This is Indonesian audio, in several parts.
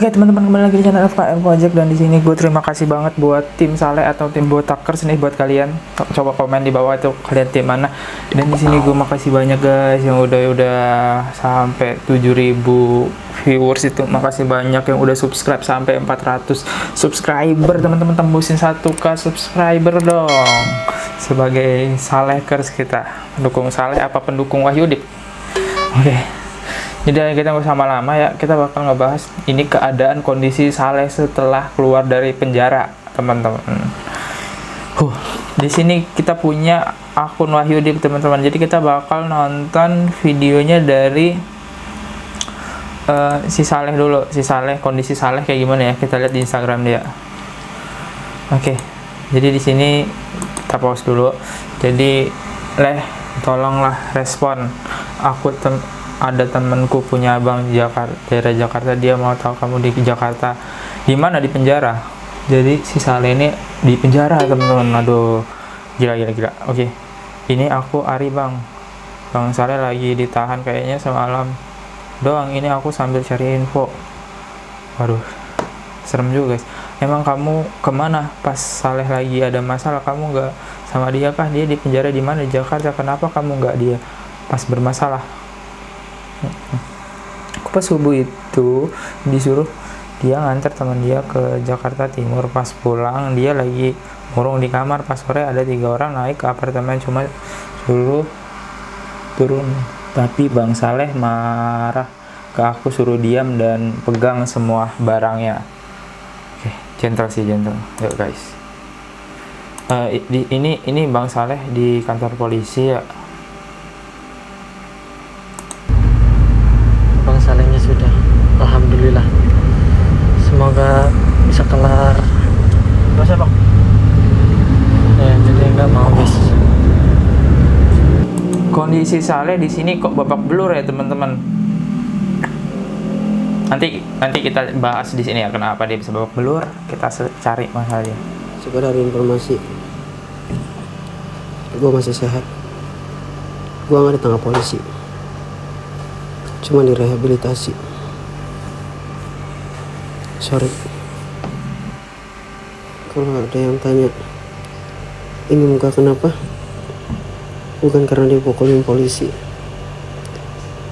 Oke teman-teman, kembali lagi di channel FKR Project, dan di sini gue terima kasih banget buat tim Saleh atau tim Botakers nih. Buat kalian coba komen di bawah itu kalian tim mana, dan di sini gue makasih banyak guys yang udah sampai 7.000 viewers itu. Makasih banyak yang udah subscribe sampai 400 subscriber. Teman-teman tembusin 1k subscriber dong sebagai Salehkers kita, pendukung Saleh apa pendukung Wahyudip. Oke. Jadi kita nggak usah lama-lama ya, kita bakal ngebahas ini keadaan kondisi Saleh setelah keluar dari penjara, teman-teman. Di sini kita punya akun Wahyudi, teman-teman. Jadi kita bakal nonton videonya dari si Saleh dulu, kondisi Saleh kayak gimana ya. Kita lihat di Instagram dia. Oke. Jadi di sini kita pause dulu. Jadi Leh, tolonglah respon. Ada temanku punya abang di Jakarta, daerah Jakarta. Dia mau tahu kamu di Jakarta gimana di penjara. Jadi si Saleh ini di penjara, teman-teman. Aduh, gila. Oke. Ini aku Ari, Bang. Bang Saleh lagi ditahan kayaknya semalam doang. Ini aku sambil cari info. Waduh, serem juga guys. Emang kamu kemana pas Saleh lagi ada masalah? Kamu nggak sama dia kah? Dia di penjara di mana? Di Jakarta. Kenapa kamu nggak dia pas bermasalah? Aku pas subuh itu disuruh dia nganter teman dia ke Jakarta Timur. Pas pulang dia lagi murung di kamar. Pas sore ada 3 orang naik ke apartemen, cuma suruh turun. Tapi Bang Saleh marah ke aku, suruh diam dan pegang semua barangnya. Oke, gentle sih, gentle. Yuk guys, ini Bang Saleh di kantor polisi ya. Alhamdulillah, semoga bisa kelar. Masa Bang? Ya, jadi nggak mau guys. Kondisi Saleh di sini kok babak belur ya teman-teman. Nanti kita bahas di sini ya, kenapa dia bisa babak belur. Kita cari masalahnya. Sekedar informasi, gue masih sehat. Gue nggak di tangan polisi, cuma direhabilitasi. Sorry kalau ada yang tanya ini muka kenapa, bukan karena dipukulin polisi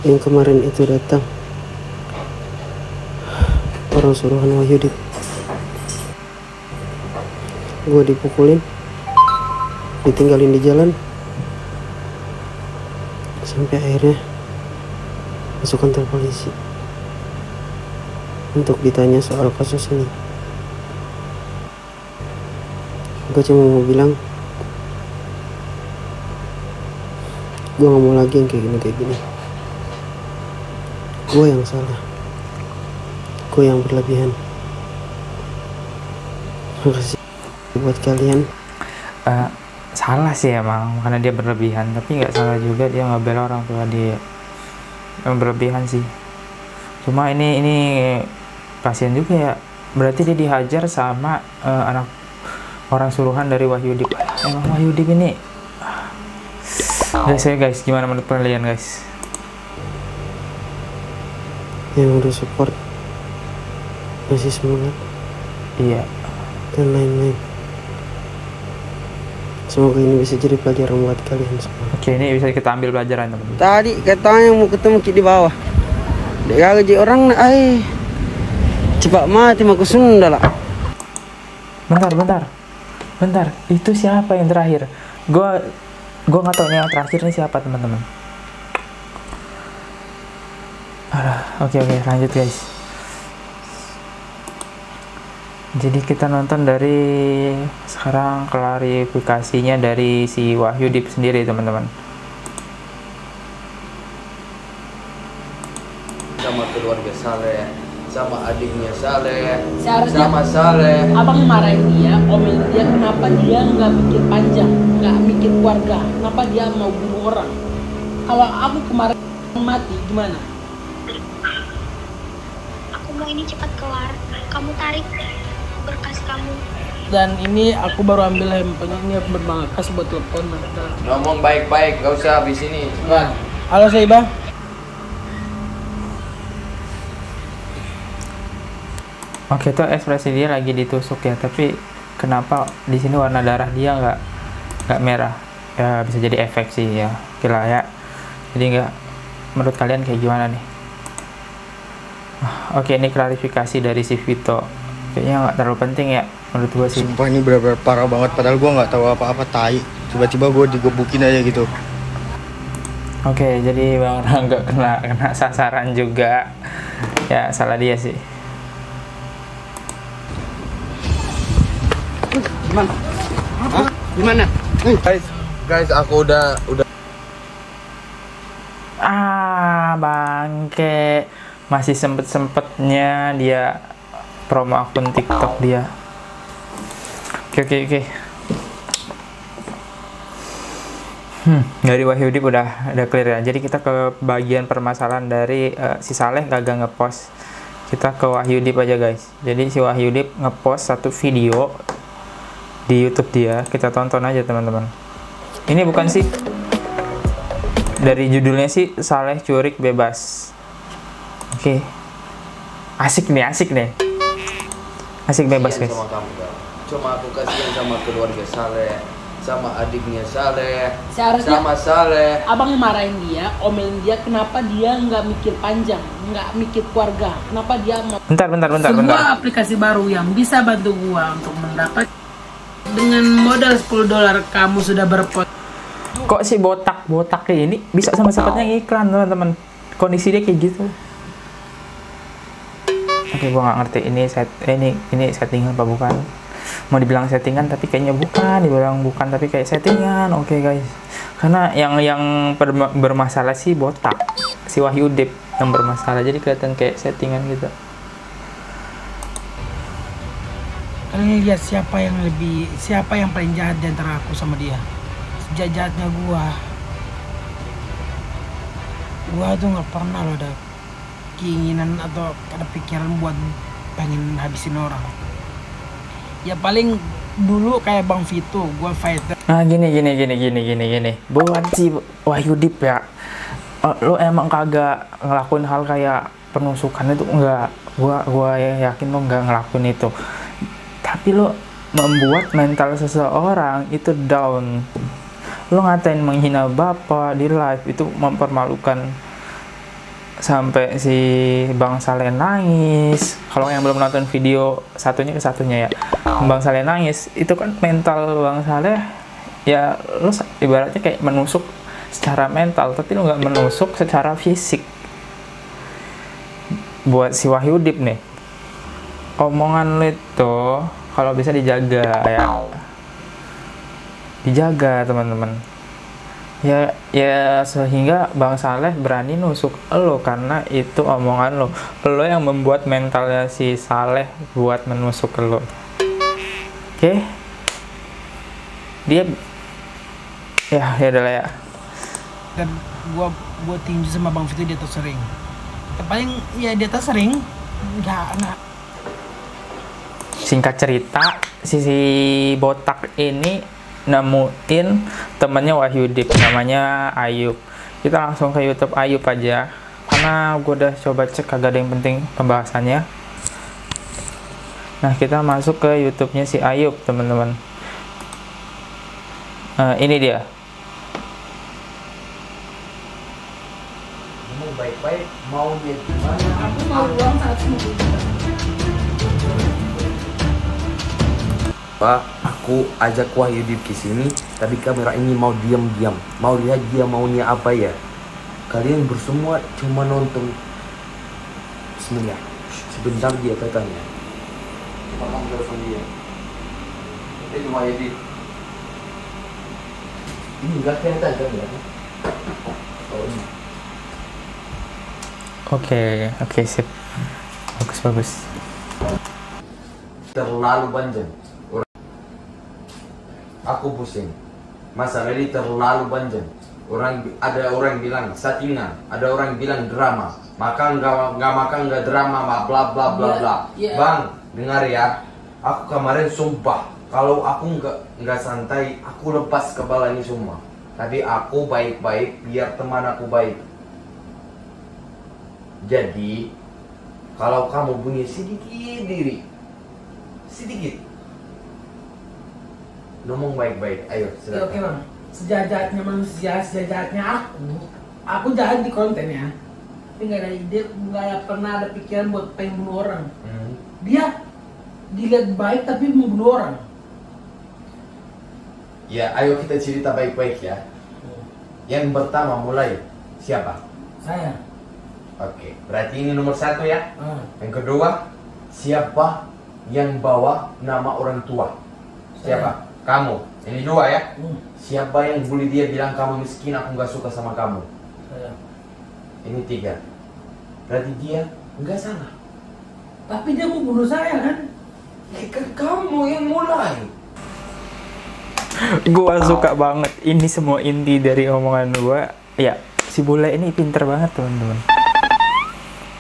yang kemarin itu. Datang orang suruhan Wahyudi, gue dipukulin, ditinggalin di jalan, sampai akhirnya masuk kantor polisi untuk ditanya soal kasus ini. Gue cuma mau bilang, gue gak mau lagi yang kayak gini. Gue yang salah, gue yang berlebihan. Makasih buat kalian. Salah sih emang, karena dia berlebihan. Tapi gak salah juga dia ngebela orang tua dia. Yang berlebihan sih. Cuma ini kasihan juga ya, berarti dia dihajar sama anak orang suruhan dari Wahyudip. Emang Wahyudip ini guys, gimana menurut kalian guys? Yang udah support masih semangat, iya, dan lain-lain. Semoga ini bisa jadi pelajaran buat kalian semua. Oke, ini bisa kita ambil pelajaran teman-teman. Tadi katanya mau ketemu di bawah, dia gaji orang ay. Cepat mati maku sundal lah. Bentar. Itu siapa yang terakhir? Gue nggak tahu nih yang terakhir ini siapa teman-teman. Oke, lanjut guys. Jadi kita nonton dari sekarang klarifikasinya dari si Wahyudip sendiri teman-teman. Sama keluarga Saleh, sama adiknya Saleh, sama Saleh. Abang marahin dia, omelin dia, kenapa dia nggak mikir panjang, nggak mikir keluarga, kenapa dia mau bunuh orang. Kalau aku kemarin mati gimana? Aku mau ini cepat kelar, kamu tarik berkas kamu. Dan ini aku baru ambil handphonenya, ini berbakas buat telepon. Ngomong baik-baik, gak usah habis ini. Nah. Halo Soibah. Oke, itu ekspresi dia lagi ditusuk ya, tapi kenapa di sini warna darah dia nggak merah? Ya bisa jadi efek sih ya, gila ya. Jadi nggak, menurut kalian kayak gimana nih? Oke, ini klarifikasi dari si Vito. Kayaknya nggak terlalu penting ya menurut gue sih. Sumpah ini benar-benar parah banget, padahal gue nggak tahu apa-apa, tai. Tiba-tiba gue digebukin aja gitu. Oke, jadi Bang Rangga kena sasaran juga. Ya salah dia sih. Gimana? Hah? Gimana? Guys, aku udah bangke. Masih sempet-sempetnya dia promo akun TikTok dia. Oke. Dari Wahyudip udah clear ya. Jadi kita ke bagian permasalahan dari si Saleh kagak ngepost. Kita ke Wahyudip aja guys. Jadi si Wahyudip ngepost satu video di YouTube dia, kita tonton aja teman-teman. Ini bukan sih, dari judulnya sih Saleh curik bebas. Oke, asik nih, asik bebas guys. Cuma aku kasihan sama keluarga Saleh, sama adiknya Saleh, sama Saleh. Abang yang marahin dia, omelin dia, kenapa dia nggak mikir panjang, nggak mikir keluarga, kenapa dia nggak. Bentar. Semua aplikasi baru yang bisa bantu gua untuk mendapat. Dengan modal 10 dolar kamu sudah berpot. Kok si botak kayak ini bisa sama sempatnya iklan teman-teman. Kondisi dia kayak gitu. Oke, gua nggak ngerti ini settingan apa bukan. Mau dibilang settingan tapi kayaknya bukan, dibilang bukan tapi kayak settingan. Oke guys. Karena yang bermasalah si botak, si Wahyudip yang bermasalah, jadi kelihatan kayak settingan gitu. Kalian lihat siapa yang paling jahat di antara aku sama dia. Sejahatnya gua tuh nggak pernah loh ada keinginan atau ada pikiran buat pengen habisin orang. Ya paling dulu kayak Bang Vito, gua fighter. Nah gini. Bukan si Wahyudip ya. Lo emang kagak ngelakuin hal kayak penusukan itu, enggak. Gua yakin lo nggak ngelakuin itu. Tapi lo membuat mental seseorang itu down. Lo ngatain menghina bapak di live itu mempermalukan sampai si Bang Saleh nangis. Kalau yang belum nonton video satunya ya, Bang Saleh nangis itu kan mental Bang Saleh ya. Lo ibaratnya kayak menusuk secara mental, tapi lo nggak menusuk secara fisik. Buat si Wahyudip nih, omongan lo itu kalau bisa dijaga ya, dijaga teman-teman ya sehingga Bang Saleh berani nusuk lo karena itu omongan lo yang membuat mentalnya si Saleh buat menusuk lo. Oke, dia ya adalah ya dan gua tinju sama Bang Vito, dia tuh sering paling ya nggak. Singkat cerita, si botak ini nemuin temennya Wahyudip, namanya Ayub. Kita langsung ke YouTube Ayub aja, karena gue udah coba cek kagak ada yang penting pembahasannya. Nah, kita masuk ke YouTube-nya si Ayub, teman-teman. Ini dia. Mau baik-baik, mau dia gimana? Aku mau buang satu. Pak, aku ajak Wahyudip ke sini, tapi kamera ini mau diam-diam, mau lihat dia maunya apa ya. Kalian bersemua cuma nonton. Bismillah, sebentar dia katanya. Tolong telepon dia. Ini cuma Wahyudip. Ini enggak kelihatan kan ya? Oh ini. Oke, sip. Bagus. Terlalu panjang. Aku pusing, masalah ini terlalu panjang. Ada orang bilang settingan, ada orang bilang drama. Maka nggak drama, bla bla bla bla. Yeah. Bang, dengar ya. Aku kemarin sumpah, kalau aku nggak santai, aku lepas kepala ini semua. Tapi aku baik-baik, biar teman aku baik. Jadi Kalau kamu punya sedikit diri, sedikit ngomong baik-baik, ayo silakan. Ya, oke Bang, sejajarnya manusia, sejajarnya aku jahat di kontennya. Tapi gak ada ide, gak pernah ada pikiran buat pengen bunuh orang. Dia dilihat baik tapi mau bunuh orang. Ya, ayo kita cerita baik-baik ya. Yang pertama mulai, siapa? Saya. Oke, berarti ini nomor satu ya. Yang kedua, siapa yang bawa nama orang tua? Siapa? Saya. Kamu, ini dua ya. Siapa yang bully dia bilang kamu miskin, aku gak suka sama kamu? Saya. Ini tiga. Berarti dia nggak salah. Tapi dia mau bunuh saya kan? Ya, kamu yang mulai. Gua suka banget. Ini semua inti dari omongan gua. Ya, si bule ini pinter banget teman-teman.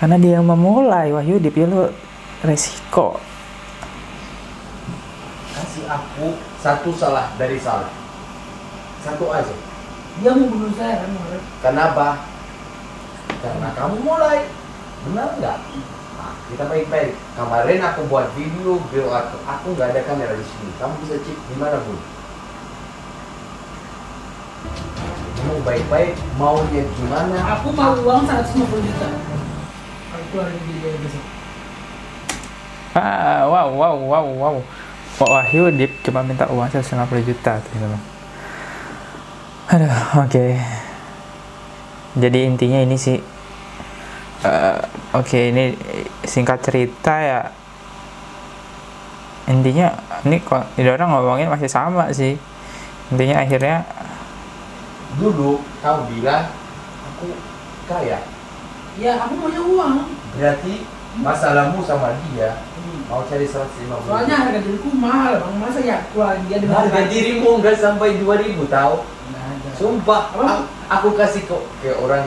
Karena dia yang memulai. Wahyudi, lu resiko. Kasih aku satu salah dari salah. Satu aja. Dia mau bunuh saya kan? Kenapa? Karena kamu mulai, benar nggak? Nah, kita baik-baik. Kemarin aku buat video, aku nggak ada kamera di sini. Kamu bisa cek di mana pun. Kamu baik-baik, maunya gimana? Aku mau uang 150 juta. Aku ada video besok. Wow. Wahyudip cuma minta uang 150 juta, teman-teman. Aduh, oke. Jadi intinya ini sih, oke, ini singkat cerita ya. Intinya ini kok orang ngomongin masih sama sih. Intinya akhirnya dulu kau bilang aku kaya. Ya aku punya uang. Berarti masalahmu sama dia mau cari 150. Soalnya harga diriku mahal Bang, masa ya aku dia dengan harga dirimu nggak sampai 2000 tau. Sumpah, aku kasih kok ke orang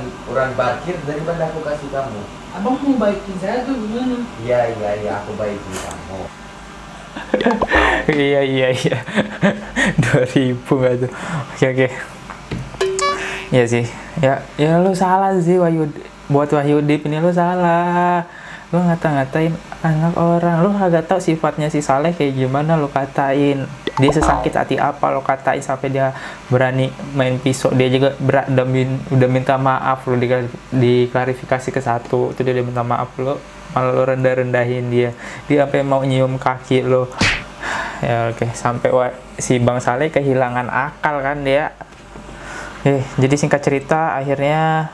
parkir daripada aku kasih kamu. Abang mau baikin saya tuh gimana? Iya, aku baikin kamu. Iya. 2000 nggak tuh? Oke. Iya sih. Ya lu salah sih Wahyudi. Buat Wahyudi ini lu salah. Lu ngata-ngatain anak orang. Lu agak tahu sifatnya si Saleh kayak gimana, lu katain. Dia sesakit hati apa lo katain sampai dia berani main pisau. Dia juga udah minta maaf lo, diklarifikasi ke satu. Itu dia udah minta maaf lo, malah lo rendah-rendahin dia. Dia sampai mau nyium kaki lo. Ya oke, sampai si Bang Saleh kehilangan akal kan dia. Jadi singkat cerita akhirnya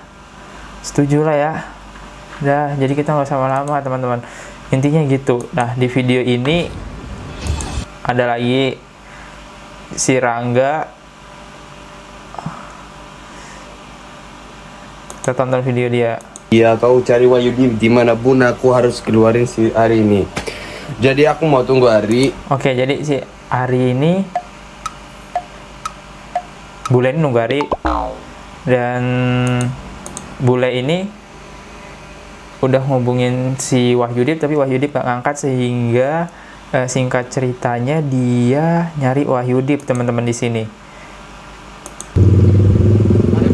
setuju lah ya. Udah, jadi kita nggak usah lama-lama teman-teman. Intinya gitu. Nah, di video ini ada lagi si Rangga. Kita tonton video dia. Iya, kau cari Wahyudi dimanapun, aku harus keluarin si Ari ini. Jadi aku mau tunggu Ari. Oke, jadi si Ari ini bule ini nunggu Ari. Dan bule ini udah ngubungin si Wahyudi, tapi Wahyudi gak ngangkat, sehingga singkat ceritanya dia nyari Wahyudip teman-teman di sini. Dari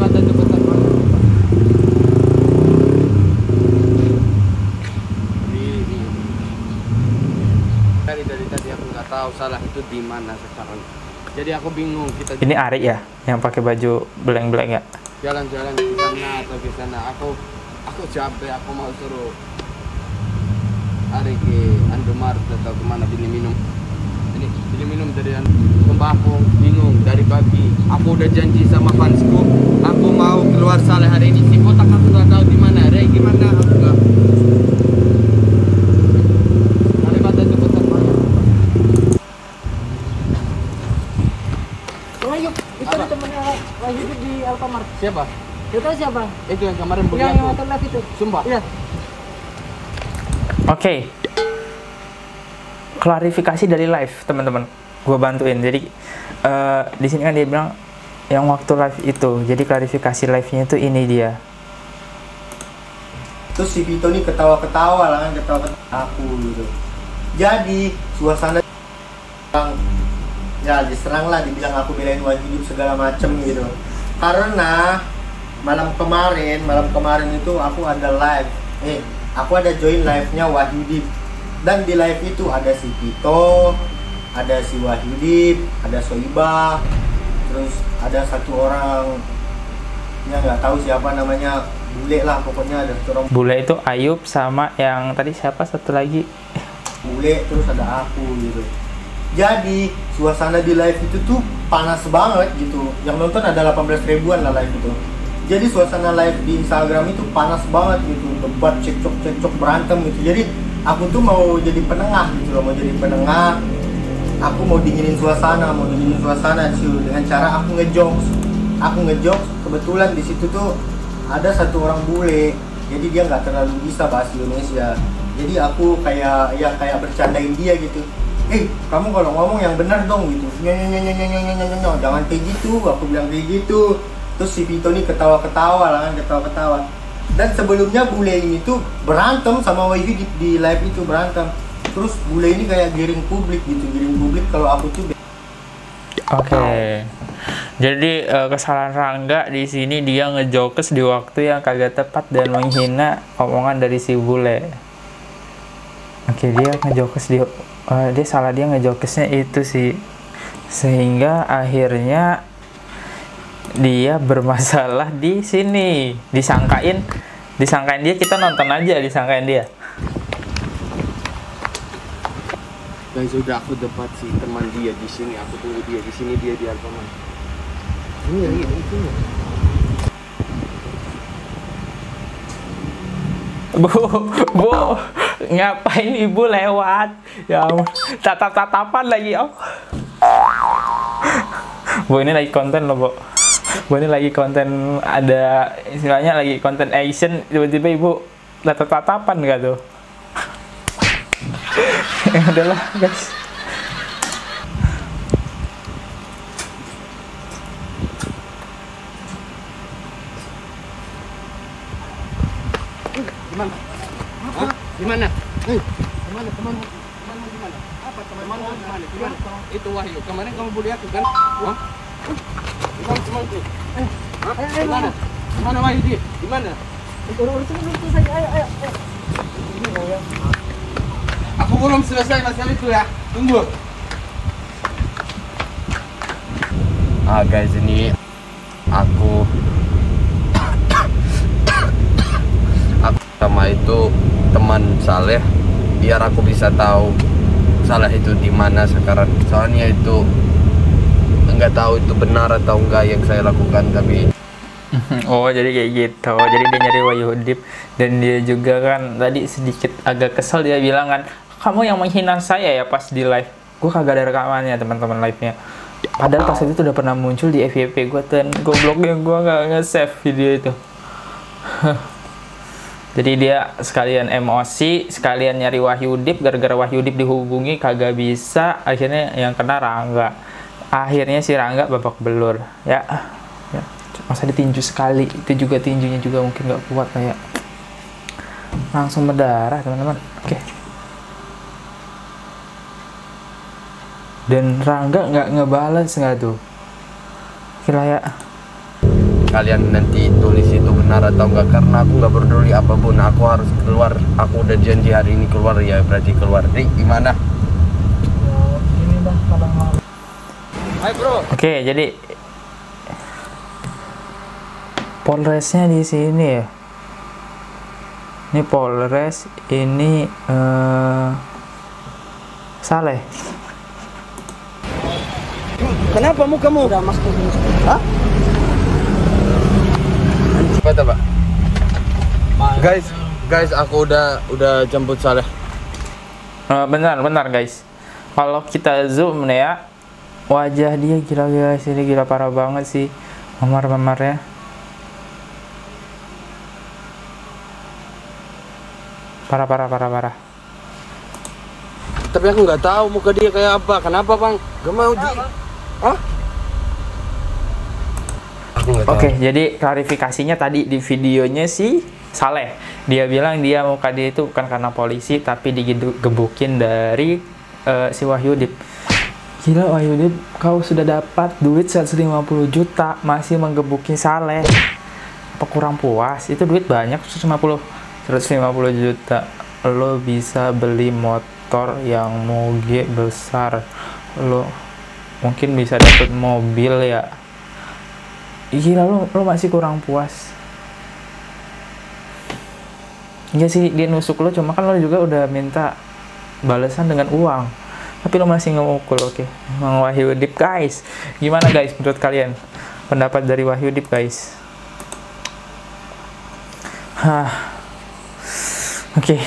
tadi aku nggak tahu salah itu di mana sekarang. Jadi aku bingung. Kita ini Ari ya yang pakai baju beleng-beleng ya. Jalan-jalan di sana atau di sana. Aku capek, aku mau suruh Ari ke Andumar atau kemana beli minum dari tembakau. Bingung dari pagi. Aku udah janji sama fansku, aku mau keluar Saleh hari ini. Si kotak aku nggak tahu di mana. Rey gimana? Aku nggak. Ada kata itu kotak mana? Ayub, itu temannya Ayub di Alfamart. Siapa? Itu siapa? Itu yang kemarin beli aku. Yang motor live itu. Sumpah. Iya. Oke, klarifikasi dari live teman-teman, gue bantuin. Jadi di sini kan dia bilang yang waktu live itu, jadi klarifikasi live-nya itu ini dia. Terus si Vito nih ketawa-ketawa lah kan, ketawa-ketawa aku gitu. Jadi suasana ya diserang lah, dibilang aku belain Wahyudi segala macem gitu. Karena malam kemarin itu aku ada live. aku ada join live-nya Wahyudi, dan di live itu ada si Vito, ada si Wahyudip, ada Soibah, terus ada satu orang yang nggak tahu siapa namanya, bule lah pokoknya, ada orang bule itu Ayub sama yang tadi siapa satu lagi bule, terus ada aku gitu. Jadi suasana di live itu tuh panas banget gitu, yang nonton ada 18 ribuan lah live itu. Jadi suasana live di Instagram itu panas banget gitu, debat, cekcok, berantem gitu. Jadi aku tuh mau jadi penengah gitu loh, mau jadi penengah. Aku mau dinginin suasana, cuy, dengan cara aku ngejokes. Kebetulan di situ tuh ada satu orang bule, jadi dia nggak terlalu bisa bahasa Indonesia. Jadi aku kayak ya kayak bercandain dia gitu. Eh, kamu kalau ngomong yang benar dong gitu. Nyanyi, jangan kayak gitu, aku bilang kayak gitu. Terus si Vito nih ketawa-ketawa lah kan, Dan sebelumnya bule ini tuh berantem sama Wahyudi di live itu berantem. Terus bule ini kayak giring publik gitu, kalau aku tuh. Oke. Jadi kesalahan Rangga di sini dia ngejokes di waktu yang kagak tepat dan menghina omongan dari si bule. Oke, dia ngejokes di dia ngejokesnya itu sih, sehingga akhirnya dia bermasalah di sini. Disangkain dia, kita nonton aja disangkain dia. Guys, udah aku debat sih teman dia di sini, aku tunggu dia di sini, dia di Alfamart. Ini itu. Bu, ngapain ibu lewat? Ya, tatap-tatapan lagi, oh. Bu, ini lagi konten loh, Bu. Bu, ini lagi konten, ada istilahnya lagi konten action, tiba-tiba ibu tatap-tatapan gak tuh? Ya udahlah, guys. Gimana? Itu Wahyu. Kemarin kamu boleh aku kan? Wah. Gimana Wahyu dia? Gimana? Urus saja. Ayo. Ini mau ya. Aku belum selesai masalah itu ya. Tunggu. Ah guys, ini aku sama itu teman Saleh, biar aku bisa tahu Saleh itu di mana sekarang. Soalnya itu enggak tahu itu benar atau enggak yang saya lakukan, tapi oh jadi kayak gitu. Jadi dia nyari Wahyudip, dan dia juga kan tadi sedikit agak kesel, dia bilang kan, kamu yang menghina saya ya pas di live. Gue kagak ada rekamannya teman-teman live-nya. Padahal pas itu udah pernah muncul di FYP gue, dan gobloknya gue gak nge-save video itu. Jadi dia sekalian emosi, sekalian nyari Wahyudip, gara-gara Wahyudip dihubungi kagak bisa, akhirnya yang kena Rangga. Akhirnya si Rangga babak belur, ya. Masa ditinju sekali, itu juga tinjunya juga mungkin nggak kuat kayak. Langsung berdarah, teman-teman. Oke. Dan Rangga nggak ngebales nggak tuh. Kira ya. Kalian nanti tulis itu benar atau enggak, karena aku nggak peduli apapun, aku harus keluar. Aku udah janji hari ini keluar, ya berarti keluar. Nih gimana? Hai bro. Oke, jadi Polresnya di sini ya. Ini Polres, ini Saleh. Kenapa kamu? Udah masuk. Hah? Coba. Guys, aku udah jemput Saleh. Benar guys. Kalau kita zoom nih ya, wajah dia gila guys, ini gila parah banget sih, memar-memarnya. Parah. Tapi aku nggak tahu muka dia kayak apa. Kenapa bang? Gak mau di. Hah? Oke, jadi klarifikasinya tadi di videonya si Saleh, dia bilang dia muka dia itu bukan karena polisi, tapi digebukin dari si Wahyudip. Gila Wahyudip, kau sudah dapat duit 150 juta masih menggebukin Saleh. Apa kurang puas? Itu duit banyak, 150 150 juta, lo bisa beli motor yang moge besar, lo mungkin bisa dapet mobil ya. Gila, lo masih kurang puas. Iya sih, dia nusuk lo, cuma kan lo juga udah minta balasan dengan uang, tapi lo masih ngemukul. Oke, Mang Wahyudip guys, gimana guys menurut kalian pendapat dari Wahyudip guys? Oke,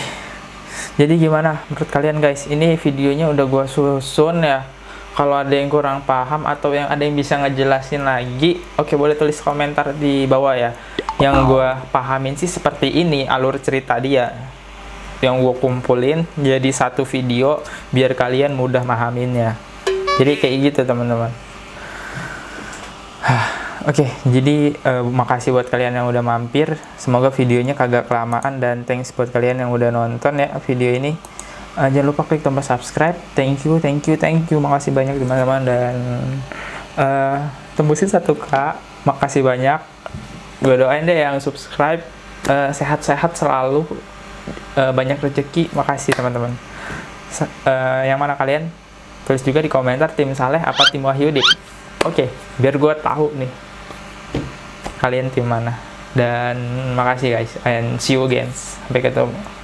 jadi gimana menurut kalian guys? Ini videonya udah gua susun ya. Kalau ada yang kurang paham atau yang ada yang bisa ngejelasin lagi, oke boleh tulis komentar di bawah ya. Yang gua pahamin sih seperti ini alur cerita dia, yang gua kumpulin jadi satu video biar kalian mudah mahaminnya. Jadi kayak gitu teman-teman. Oke, jadi makasih buat kalian yang udah mampir. Semoga videonya kagak kelamaan, dan thanks buat kalian yang udah nonton ya video ini. Jangan lupa klik tombol subscribe. Thank you, thank you, thank you. Makasih banyak teman-teman, dan tembusin 1K. Makasih banyak. Gue doain deh yang subscribe sehat-sehat selalu, banyak rezeki. Makasih teman-teman. Yang mana kalian? Tulis juga di komentar tim Saleh apa tim Wahyudi. Oke, biar gue tahu nih kalian tim mana. Dan makasih guys, and see you again. Sampai ketemu.